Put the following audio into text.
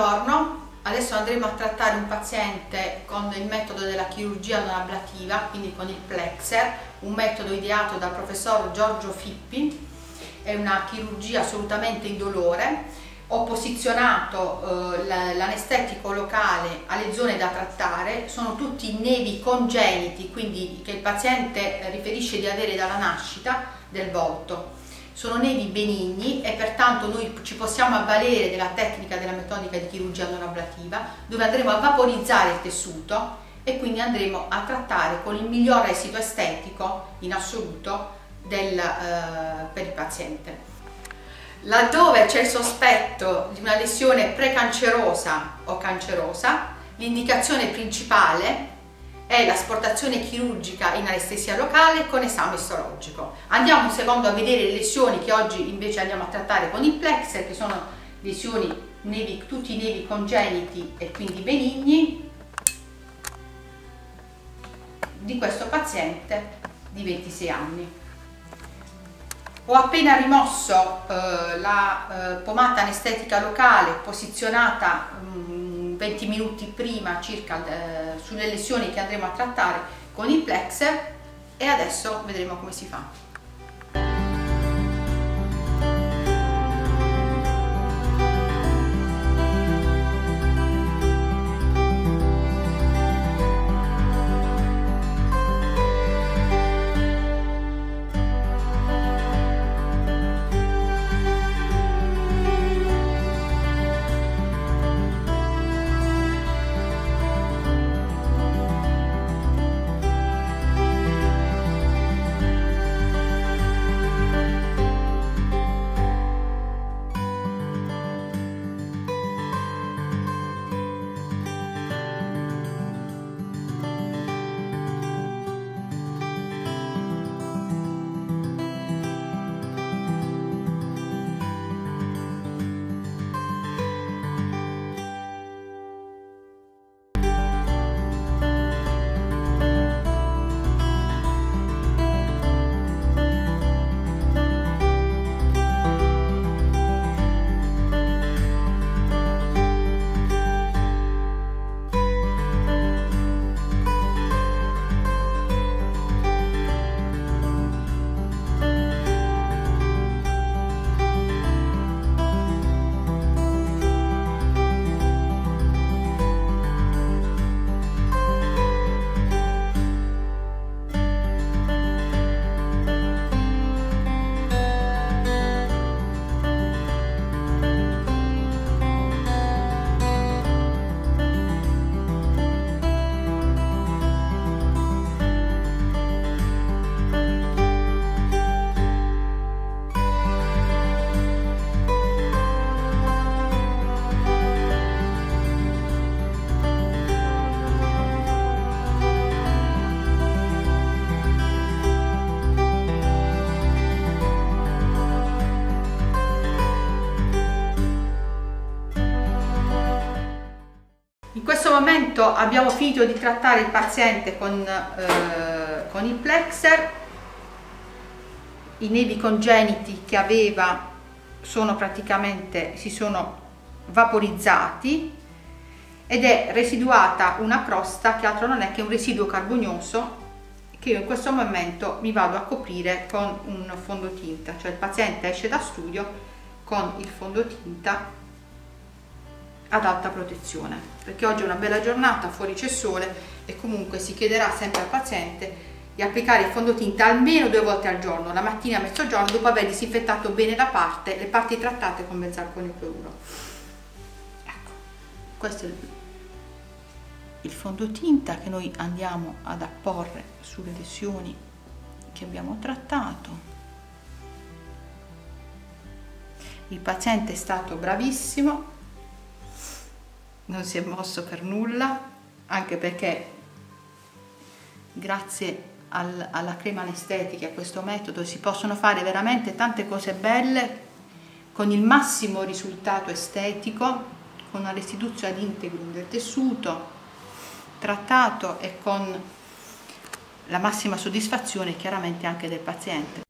giorno. Adesso andremo a trattare un paziente con il metodo della chirurgia non ablativa, quindi con il Plexr, un metodo ideato dal professor Giorgio Fippi. È una chirurgia assolutamente indolore. Ho posizionato l'anestetico locale alle zone da trattare, sono tutti nevi congeniti, quindi che il paziente riferisce di avere dalla nascita del volto. Sono nevi benigni e pertanto noi ci possiamo avvalere della tecnica, della metodica di chirurgia non ablativa, dove andremo a vaporizzare il tessuto e quindi andremo a trattare con il miglior esito estetico in assoluto per il paziente. Laddove c'è il sospetto di una lesione precancerosa o cancerosa, l'indicazione principale è l'asportazione chirurgica in anestesia locale con esame istologico. Andiamo un secondo a vedere le lesioni che oggi invece andiamo a trattare con il Plexr, che sono lesioni tutti nevi congeniti e quindi benigni, di questo paziente di 26 anni. Ho appena rimosso la pomata anestetica locale posizionata 20 minuti prima circa sulle lesioni che andremo a trattare con il Plexr e adesso vedremo come si fa. In questo momento abbiamo finito di trattare il paziente con il Plexr. I nevi congeniti che aveva si sono vaporizzati ed è residuata una crosta che altro non è che un residuo carbonioso che io in questo momento mi vado a coprire con un fondotinta, cioè il paziente esce da studio con il fondotinta ad alta protezione, perché oggi è una bella giornata, fuori c'è sole e comunque si chiederà sempre al paziente di applicare il fondotinta almeno 2 volte al giorno, la mattina a mezzogiorno, dopo aver disinfettato bene le parti trattate con benzalconio cloruro. Ecco, questo è il fondotinta che noi andiamo ad apporre sulle lesioni che abbiamo trattato. Il paziente è stato bravissimo, non si è mosso per nulla, anche perché grazie alla crema anestetica, a questo metodo, si possono fare veramente tante cose belle con il massimo risultato estetico, con una restituzione ad integrum del tessuto trattato e con la massima soddisfazione chiaramente anche del paziente.